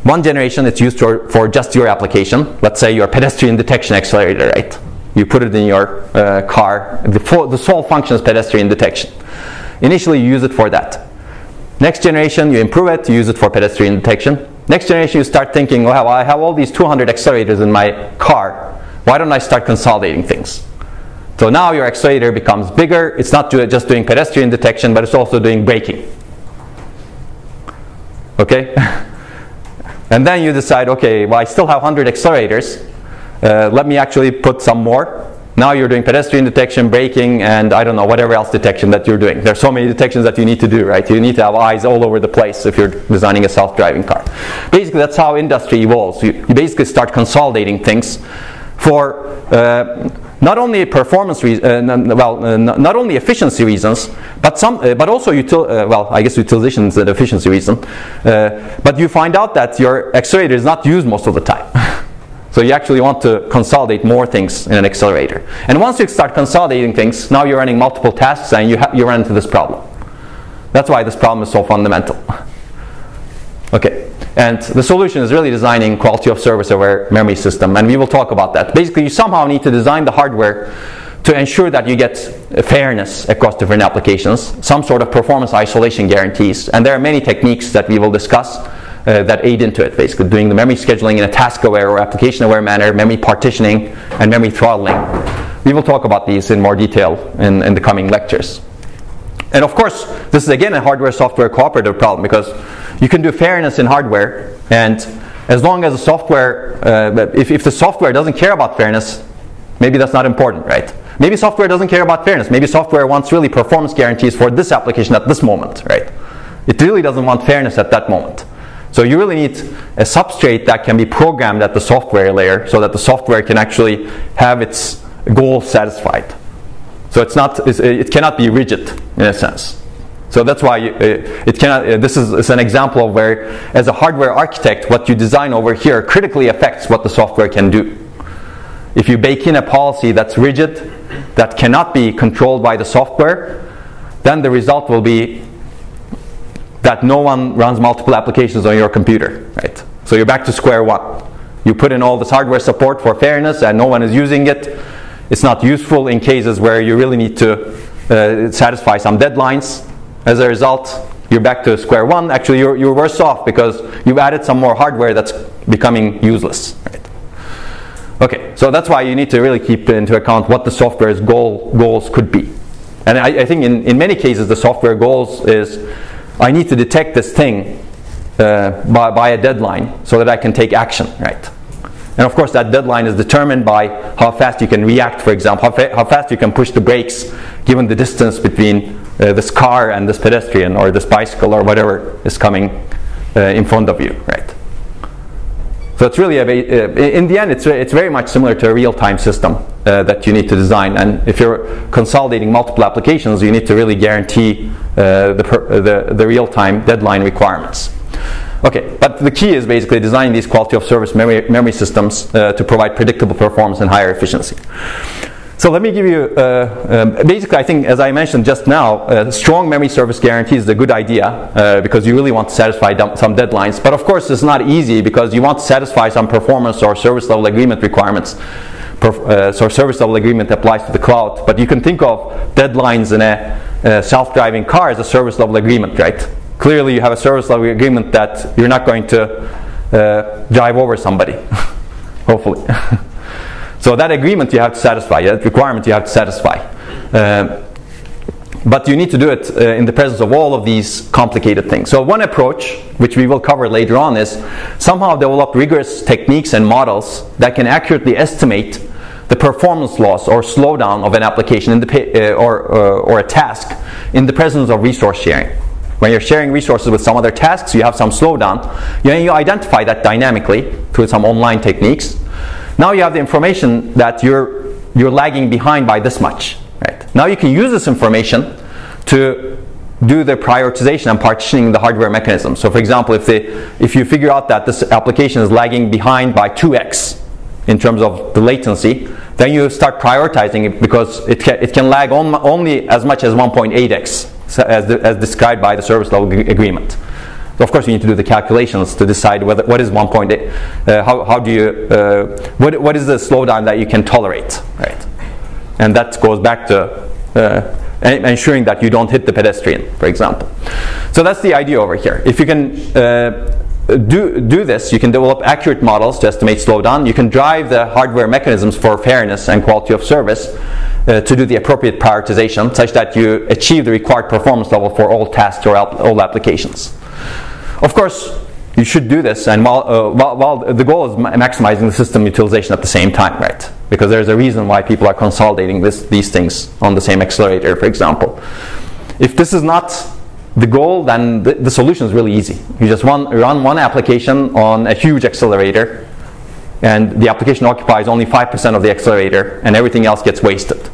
One generation, it's used for just your application. Let's say your pedestrian detection accelerator, right? You put it in your car. The sole function is pedestrian detection. Initially, you use it for that. Next generation, you improve it. You use it for pedestrian detection. Next generation, you start thinking, well, I have all these 200 accelerators in my car. Why don't I start consolidating things? So now your accelerator becomes bigger. It's not just doing pedestrian detection, but it's also doing braking. Okay? And then you decide, okay, well, I still have 100 accelerators. Let me actually put some more. Now you're doing pedestrian detection, braking, and I don't know, whatever else detection that you're doing. There are so many detections that you need to do, right? You need to have eyes all over the place if you're designing a self-driving car. Basically, that's how industry evolves. You basically start consolidating things for not only performance not only efficiency reasons, but also I guess utilization is an efficiency reason. But you find out that your accelerator is not used most of the time. So you actually want to consolidate more things in an accelerator. And once you start consolidating things, now you're running multiple tasks and you run into this problem. That's why this problem is so fundamental. Okay, and the solution is really designing quality of service aware memory system, and we will talk about that. Basically, you somehow need to design the hardware to ensure that you get fairness across different applications, some sort of performance isolation guarantees, and there are many techniques that we will discuss that aid into it, basically doing the memory scheduling in a task-aware or application-aware manner, memory partitioning, and memory throttling. We will talk about these in more detail in the coming lectures. And of course, this is again a hardware-software cooperative problem because you can do fairness in hardware, and as long as the software, if the software doesn't care about fairness, maybe that's not important, right? Maybe software doesn't care about fairness. Maybe software wants really performance guarantees for this application at this moment, right? It really doesn't want fairness at that moment. So you really need a substrate that can be programmed at the software layer so that the software can actually have its goal satisfied. So it cannot be rigid in a sense. So that's why it's an example of where as a hardware architect, what you design over here critically affects what the software can do. If you bake in a policy that's rigid, that cannot be controlled by the software, then the result will be that no one runs multiple applications on your computer, right? So you're back to square one. You put in all this hardware support for fairness and no one is using it. It's not useful in cases where you really need to satisfy some deadlines. As a result, you're back to square one. Actually, you're worse off because you've added some more hardware that's becoming useless, right? Okay, so that's why you need to really keep into account what the software's goals could be. And I think in many cases, the software goals is I need to detect this thing by a deadline so that I can take action, right? And of course, that deadline is determined by how fast you can react, for example, how fast you can push the brakes given the distance between this car and this pedestrian or this bicycle or whatever is coming in front of you, right? So it's really, in the end, it's very much similar to a real-time system that you need to design. And if you're consolidating multiple applications, you need to really guarantee the real-time deadline requirements. Okay, but the key is basically designing these quality of service memory systems to provide predictable performance and higher efficiency. So let me give you, basically I think as I mentioned just now, strong memory service guarantee is a good idea because you really want to satisfy some deadlines. But of course it's not easy because you want to satisfy some performance or service level agreement requirements. So service level agreement applies to the cloud, but you can think of deadlines in a self-driving car as a service level agreement, right? Clearly you have a service level agreement that you're not going to drive over somebody, hopefully. So that agreement you have to satisfy, that requirement you have to satisfy. But you need to do it in the presence of all of these complicated things. So one approach, which we will cover later on, is somehow develop rigorous techniques and models that can accurately estimate the performance loss or slowdown of an application in the, or a task in the presence of resource sharing. When you're sharing resources with some other tasks, you have some slowdown. You identify that dynamically through some online techniques. Now you have the information that you're lagging behind by this much. Right? Now you can use this information to do the prioritization and partitioning the hardware mechanism. So for example, if you figure out that this application is lagging behind by 2x in terms of the latency, then you start prioritizing it because it can lag only as much as 1.8x as described by the service level agreement. Of course, you need to do the calculations to decide whether, what is 1.8, how do you, what is the slowdown that you can tolerate, right? And that goes back to ensuring that you don't hit the pedestrian, for example. So that's the idea over here. If you can do this, you can develop accurate models to estimate slowdown. You can drive the hardware mechanisms for fairness and quality of service to do the appropriate prioritization such that you achieve the required performance level for all tasks or all applications. Of course, you should do this, and while the goal is maximizing the system utilization at the same time, right? Because there's a reason why people are consolidating these things on the same accelerator, for example. If this is not the goal, then the solution is really easy. You just run one application on a huge accelerator, and the application occupies only 5% of the accelerator, and everything else gets wasted.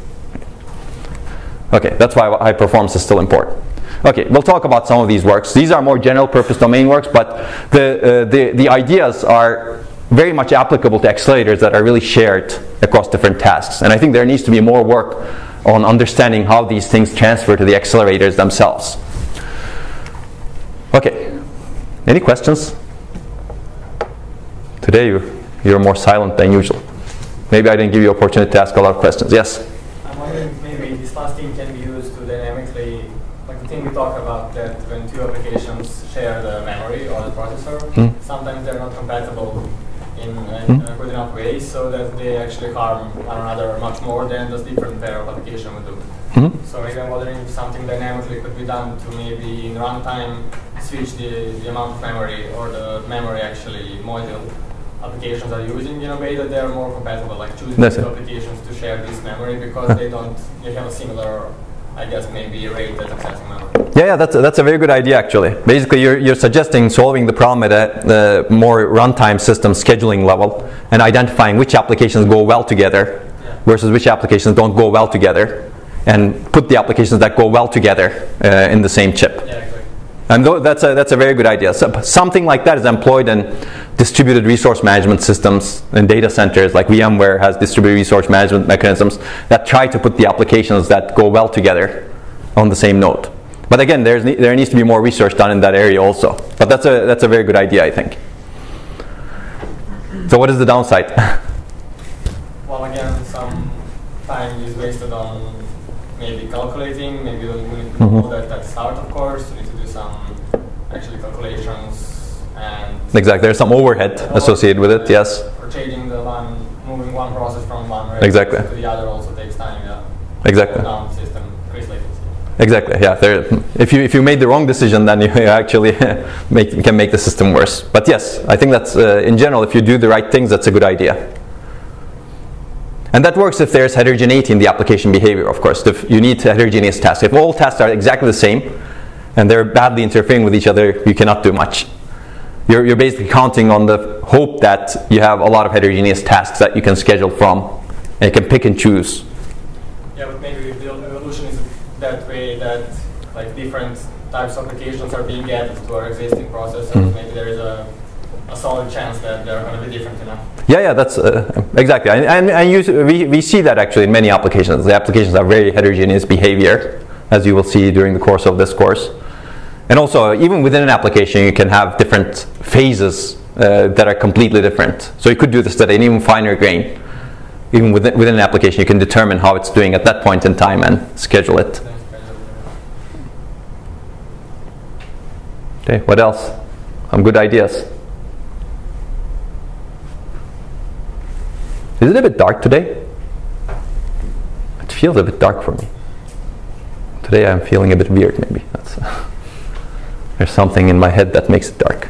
Okay, that's why high performance is still important. Okay, we'll talk about some of these works. These are more general purpose domain works, but the ideas are very much applicable to accelerators that are really shared across different tasks. And I think there needs to be more work on understanding how these things transfer to the accelerators themselves. Okay, any questions? Today you're more silent than usual. Maybe I didn't give you an opportunity to ask a lot of questions. Yes? I'm wondering maybe this last thing can be used to dynamically, like the thing we talk about that when two applications share the memory or the processor, sometimes they're not compatible in a good enough way so that they actually harm one another much more than this different pair of application would do. So maybe I'm wondering if something dynamically could be done to maybe in runtime switch the amount of memory or the memory actually module applications are using in a way that they are more compatible, like choosing two applications to share this memory because they have a similar, I guess, maybe rate that's accessing memory. Yeah, that's a very good idea actually. Basically, you're suggesting solving the problem at a more runtime system scheduling level and identifying which applications go well together versus which applications don't go well together, and put the applications that go well together in the same chip. Yeah, exactly. And that's a very good idea. So, something like that is employed in distributed resource management systems and data centers, like VMware has distributed resource management mechanisms that try to put the applications that go well together on the same node. But again, there needs to be more research done in that area also. But that's a very good idea, I think. So what is the downside? Well, again, some time is wasted on maybe calculating, maybe we need to know that that's hard, of course. We need to do some actually calculations and... Exactly, there's some overhead associated with it, yes. Or changing the one, moving one process from one register to the other also takes time, Exactly. Down system, increase latency. Exactly, yeah. If you made the wrong decision, then you actually can make the system worse. But yes, I think that's, in general, if you do the right things, that's a good idea. And that works if there's heterogeneity in the application behavior, of course. If you need heterogeneous tasks. If all tasks are exactly the same and they're badly interfering with each other, you cannot do much. You're basically counting on the hope that you have a lot of heterogeneous tasks that you can schedule from and you can pick and choose. Yeah, but maybe the evolution is that way that like different types of applications are being added to our existing process, and maybe there is a solid chance that they're going to be different enough. Yeah, that's exactly, and we see that actually in many applications. The applications have very heterogeneous behavior, as you will see during the course of this course. And also, even within an application, you can have different phases that are completely different. So you could do this at an even finer grain. Even within an application, you can determine how it's doing at that point in time and schedule it. Okay, what else? Some good ideas. Is it a bit dark today? It feels a bit dark for me. Today I'm feeling a bit weird, maybe. That's, there's something in my head that makes it dark.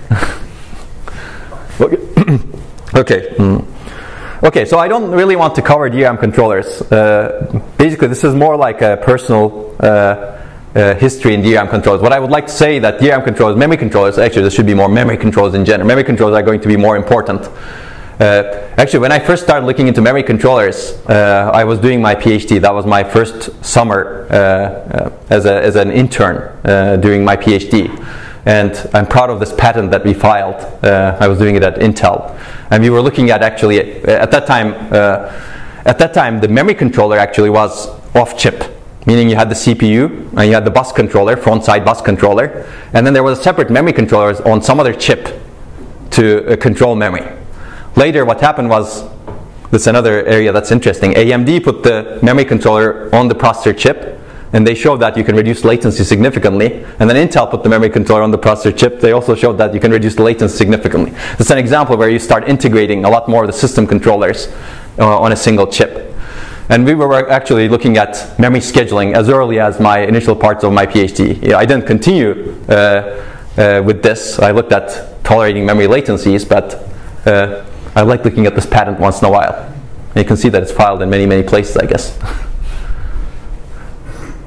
Okay, so I don't really want to cover DRAM controllers. Basically, this is more like a personal history in DRAM controllers. What I would like to say that DRAM controllers, memory controllers, actually there should be more memory controllers in general. Memory controllers are going to be more important. Actually, when I first started looking into memory controllers, I was doing my PhD. That was my first summer as an intern doing my PhD. And I'm proud of this patent that we filed. I was doing it at Intel, and we were looking at actually at that time the memory controller actually was off chip, meaning you had the CPU and you had the bus controller, front side bus controller, and then there was a separate memory controllers on some other chip to control memory. Later, what happened was, this is another area that's interesting. AMD put the memory controller on the processor chip, and they showed that you can reduce latency significantly. And then Intel put the memory controller on the processor chip. They also showed that you can reduce the latency significantly. That's an example where you start integrating a lot more of the system controllers on a single chip. And we were actually looking at memory scheduling as early as my initial parts of my PhD. Yeah, I didn't continue with this. I looked at tolerating memory latencies, but I like looking at this patent once in a while. And you can see that it's filed in many, many places, I guess.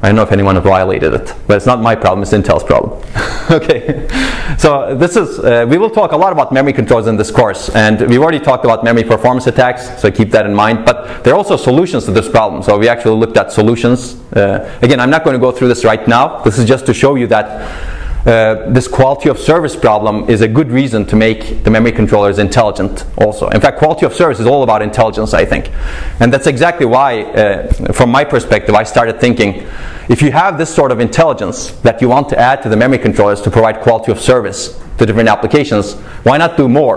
I don't know if anyone violated it, but it's not my problem, it's Intel's problem. Okay, so this is, we will talk a lot about memory controls in this course, and we've already talked about memory performance attacks, so keep that in mind, but there are also solutions to this problem, so we actually looked at solutions. Again, I'm not going to go through this right now, this is just to show you that this quality of service problem is a good reason to make the memory controllers intelligent also. In fact, quality of service is all about intelligence, I think. And that's exactly why, from my perspective, I started thinking, if you have this sort of intelligence that you want to add to the memory controllers to provide quality of service to different applications, why not do more?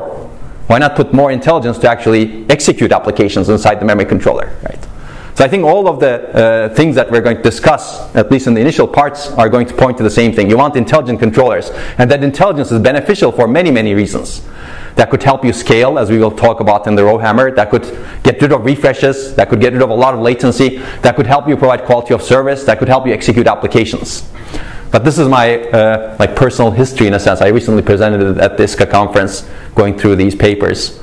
Why not put more intelligence to actually execute applications inside the memory controller, right? So I think all of the things that we're going to discuss, at least in the initial parts, are going to point to the same thing. You want intelligent controllers, and that intelligence is beneficial for many, many reasons. That could help you scale, as we will talk about in the Rowhammer. That could get rid of refreshes. That could get rid of a lot of latency. That could help you provide quality of service. That could help you execute applications. But this is my like personal history in a sense. I recently presented it at the ISCA conference, going through these papers.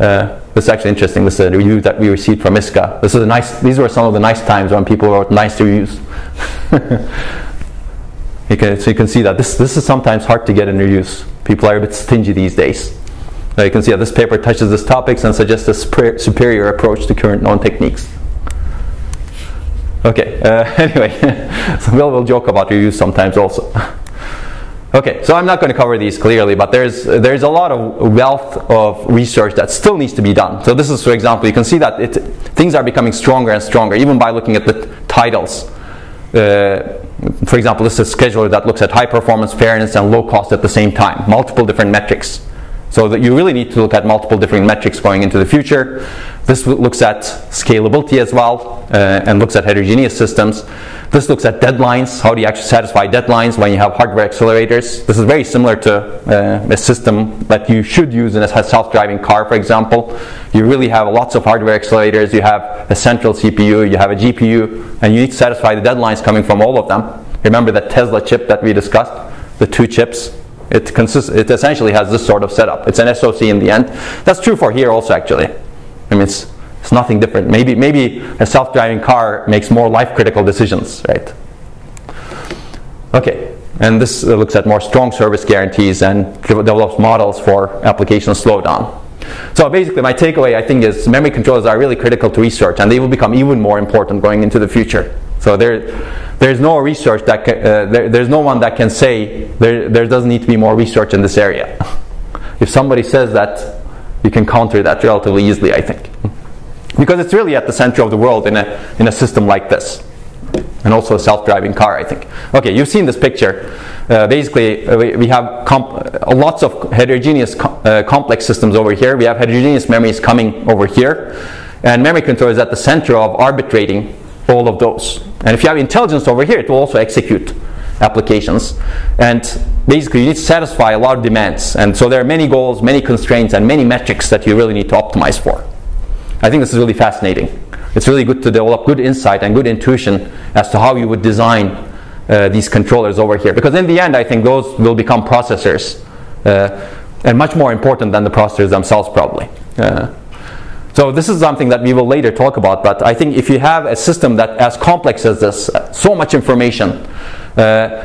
This is actually interesting. This is a review that we received from ISCA. This is a nice. These were some of the nice times when people wrote nice reviews. So you can see that this is sometimes hard to get in reviews. People are a bit stingy these days. So you can see that this paper touches these topics and suggests a superior approach to current known techniques. Okay. Anyway, so we'll joke about reviews sometimes also. Okay, so I'm not going to cover these clearly, but there's a lot of wealth of research that still needs to be done. So this is, for example, you can see that things are becoming stronger and stronger, even by looking at the titles. For example, this is a scheduler that looks at high performance, fairness, and low cost at the same time, multiple different metrics. So that you really need to look at multiple different metrics going into the future. This looks at scalability as well, and looks at heterogeneous systems. This looks at deadlines. How do you actually satisfy deadlines when you have hardware accelerators? This is very similar to a system that you should use in a self-driving car, for example. You really have lots of hardware accelerators. You have a central CPU, you have a GPU, and you need to satisfy the deadlines coming from all of them. Remember that Tesla chip that we discussed, the two chips. It essentially has this sort of setup. It's an SoC in the end. That's true for here also, actually. I mean, it's nothing different. Maybe a self-driving car makes more life-critical decisions, right? Okay, and this looks at more strong service guarantees and develops models for application slowdown. So basically, my takeaway, I think, is memory controllers are really critical to research, and they will become even more important going into the future. So there's no research that there's no one that can say there doesn't need to be more research in this area. If somebody says that, you can counter that relatively easily, I think. Because it's really at the center of the world in a system like this. And also a self-driving car, I think. Okay, you've seen this picture. Basically, we have lots of heterogeneous complex systems over here. We have heterogeneous memories coming over here. And memory controller is at the center of arbitrating all of those. And if you have intelligence over here, it will also execute applications. And basically, you need to satisfy a lot of demands. And so there are many goals, many constraints, and many metrics that you really need to optimize for. I think this is really fascinating. It's really good to develop good insight and good intuition as to how you would design these controllers over here, because in the end I think those will become processors, and much more important than the processors themselves probably. So this is something that we will later talk about, but I think if you have a system that as complex as this, so much information,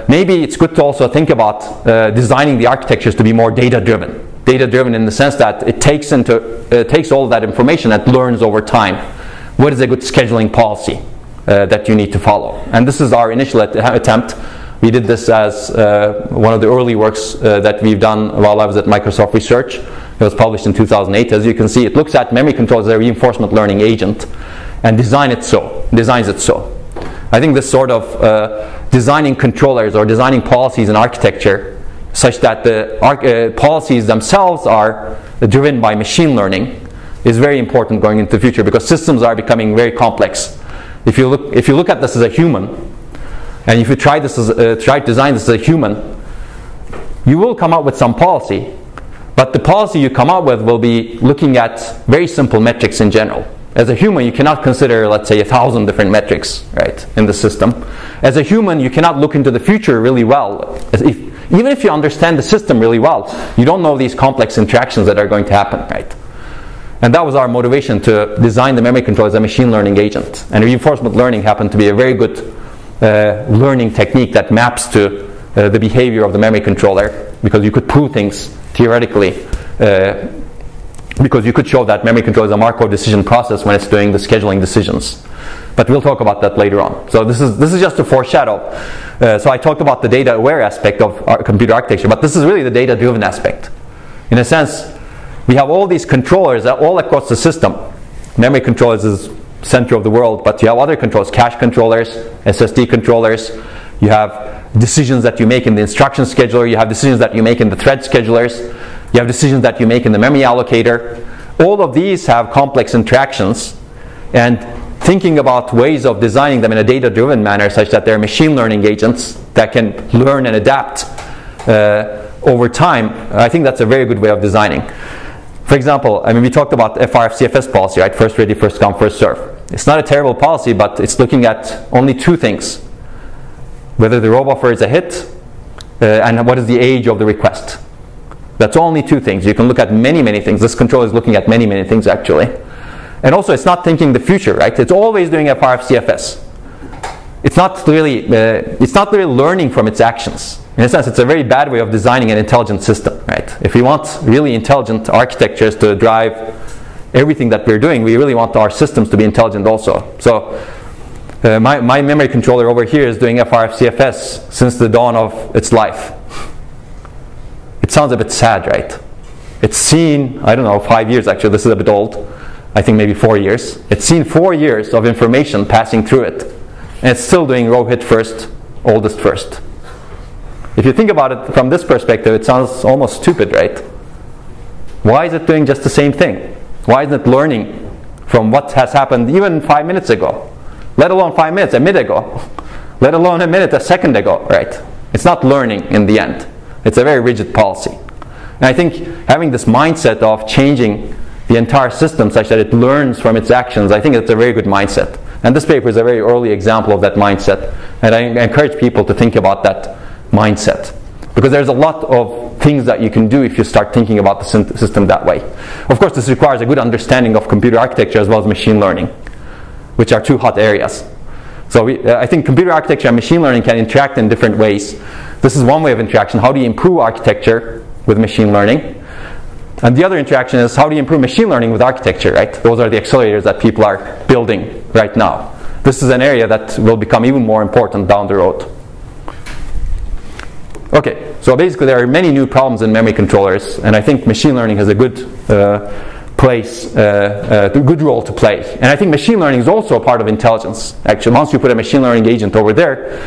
maybe it's good to also think about designing the architectures to be more data-driven. Data-driven in the sense that it takes all that information and learns over time. What is a good scheduling policy that you need to follow? And this is our initial attempt. We did this as one of the early works that we've done while I was at Microsoft Research. It was published in 2008. As you can see, it looks at memory control as a reinforcement learning agent and designs it so. I think this sort of designing controllers or designing policies in architecture such that the policies themselves are driven by machine learning is very important going into the future, because systems are becoming very complex. If you look at this as a human, and if you try to design this as a human, you will come up with some policy. But the policy you come up with will be looking at very simple metrics in general. As a human, you cannot consider, let's say, 1,000 different metrics, right, in the system. As a human, you cannot look into the future really well. Even if you understand the system really well, you don't know these complex interactions that are going to happen, right? And that was our motivation to design the memory control as a machine learning agent. And reinforcement learning happened to be a very good learning technique that maps to the behavior of the memory controller, because you could prove things theoretically, because you could show that memory control is a Markov decision process when it's doing the scheduling decisions. But we'll talk about that later on. So this is just a foreshadow. So I talked about the data-aware aspect of our computer architecture, but this is really the data-driven aspect. In a sense, we have all these controllers all across the system. Memory controllers is center of the world, but you have other controllers, cache controllers, SSD controllers. You have decisions that you make in the instruction scheduler. You have decisions that you make in the thread schedulers. You have decisions that you make in the memory allocator. All of these have complex interactions, and thinking about ways of designing them in a data-driven manner such that they're machine learning agents that can learn and adapt over time, I think that's a very good way of designing. For example, I mean, we talked about FRFCFS policy, right? First ready, first come, first serve. It's not a terrible policy, but it's looking at only two things: whether the row buffer is a hit, and what is the age of the request. That's only two things. You can look at many, many things. This controller is looking at many, many things, actually. And also, it's not thinking the future, right? It's always doing FRFCFS. It's not really learning from its actions. In a sense, it's a very bad way of designing an intelligent system, right? If we want really intelligent architectures to drive everything that we're doing, we really want our systems to be intelligent also. So my memory controller over here is doing FRFCFS since the dawn of its life. It sounds a bit sad, right? It's seen, I don't know, 5 years actually. This is a bit old. I think maybe 4 years. It's seen 4 years of information passing through it, and it's still doing row hit first, oldest first. If you think about it from this perspective, it sounds almost stupid, right? Why is it doing just the same thing? Why isn't it learning from what has happened even 5 minutes ago? Let alone 5 minutes, a minute ago. Let alone a minute, a second ago, right? It's not learning in the end. It's a very rigid policy. And I think having this mindset of changing the entire system such that it learns from its actions, I think it's a very good mindset. And this paper is a very early example of that mindset. And I encourage people to think about that mindset, because there's a lot of things that you can do if you start thinking about the system that way. Of course, this requires a good understanding of computer architecture as well as machine learning, which are two hot areas. So I think computer architecture and machine learning can interact in different ways. This is one way of interaction. How do you improve architecture with machine learning? And the other interaction is how do you improve machine learning with architecture, right? Those are the accelerators that people are building right now. This is an area that will become even more important down the road. Okay, so basically there are many new problems in memory controllers, and I think machine learning has a good good role to play. And I think machine learning is also a part of intelligence. Actually, once you put a machine learning agent over there,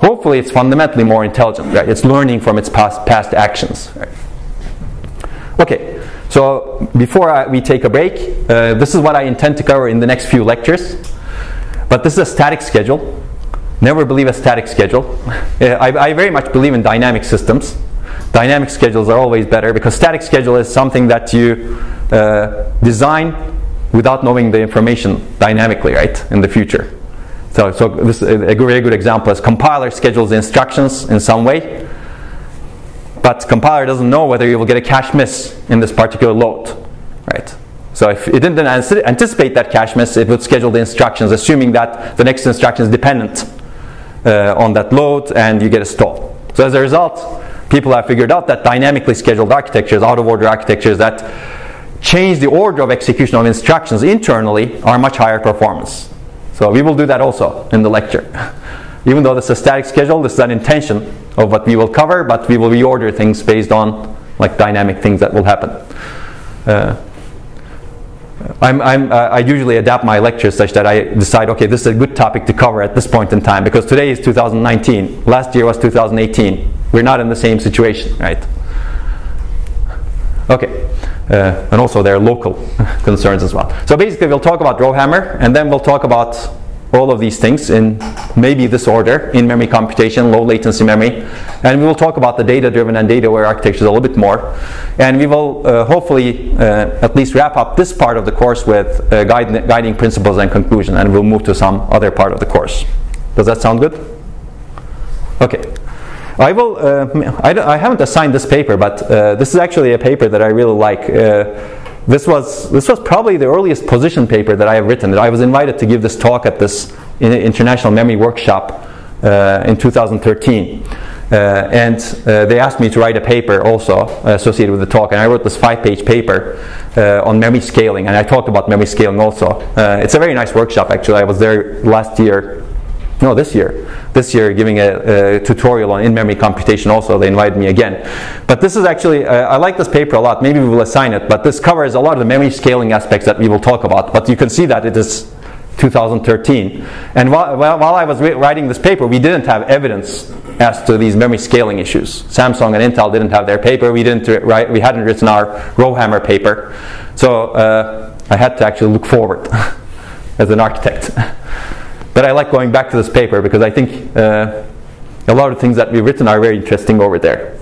hopefully it's fundamentally more intelligent, right? It's learning from its past actions, right? Okay, so before we take a break, this is what I intend to cover in the next few lectures. But this is a static schedule. Never believe a static schedule. I very much believe in dynamic systems. Dynamic schedules are always better, because static schedule is something that you design without knowing the information dynamically, right, in the future. So this is a very good example. As compiler schedules the instructions in some way, but compiler doesn't know whether you will get a cache miss in this particular load, right? So if it didn't anticipate that cache miss, it would schedule the instructions, assuming that the next instruction is dependent on that load, and you get a stall. So as a result, people have figured out that dynamically scheduled architectures, out-of-order architectures that change the order of execution of instructions internally, are much higher performance. So we will do that also in the lecture. Even though this is a static schedule, this is an intention of what we will cover, but we will reorder things based on like dynamic things that will happen. I usually adapt my lectures such that I decide, okay, this is a good topic to cover at this point in time, because today is 2019, last year was 2018. We're not in the same situation, right? Okay, and also there are local concerns as well. So basically we'll talk about Rowhammer, and then we'll talk about all of these things in maybe this order: in-memory computation, low latency memory, and we will talk about the data-driven and data-aware architectures a little bit more. And we will hopefully at least wrap up this part of the course with guiding principles and conclusion, and we'll move to some other part of the course. Does that sound good? Okay. I will. I haven't assigned this paper, but this is actually a paper that I really like. This was probably the earliest position paper that I have written. I was invited to give this talk at this international memory workshop in 2013, and they asked me to write a paper also associated with the talk, and I wrote this 5-page paper on memory scaling, and I talked about memory scaling also. It's a very nice workshop actually. I was there last year. No, this year giving a tutorial on in-memory computation also. They invited me again. But this is actually, I like this paper a lot. Maybe we will assign it, but this covers a lot of the memory scaling aspects that we will talk about. But you can see that it is 2013. And while I was writing this paper, we didn't have evidence as to these memory scaling issues. Samsung and Intel didn't have their paper. We hadn't written our Rowhammer paper. So I had to actually look forward as an architect. But I like going back to this paper because I think a lot of things that we've written are very interesting over there.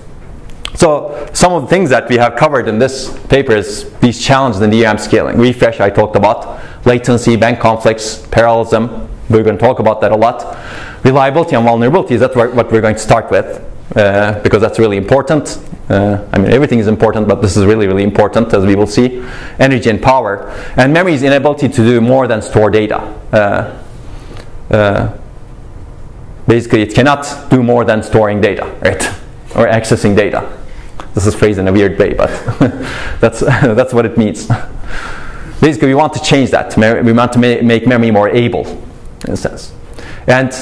So some of the things that we have covered in this paper is these challenges in DRAM scaling. Refresh I talked about, latency, bank conflicts, parallelism. We're going to talk about that a lot. Reliability and vulnerabilities, that's what we're going to start with because that's really important. I mean, everything is important, but this is really, really important, as we will see. Energy and power. And memory's inability to do more than store data. Basically, it cannot do more than storing data, right? Or accessing data. This is phrased in a weird way, but that's what it means. Basically, we want to change that. We want to make memory more able, in a sense. And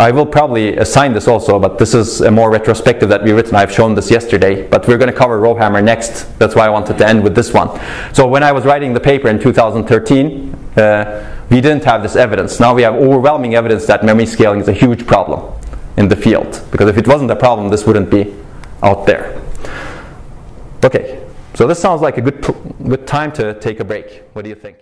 I will probably assign this also, but this is a more retrospective that we've written. I've shown this yesterday, but we're going to cover Rowhammer next. That's why I wanted to end with this one. So when I was writing the paper in 2013, we didn't have this evidence. Now we have overwhelming evidence that memory scaling is a huge problem in the field. Because if it wasn't a problem, this wouldn't be out there. Okay, so this sounds like a good time to take a break. What do you think?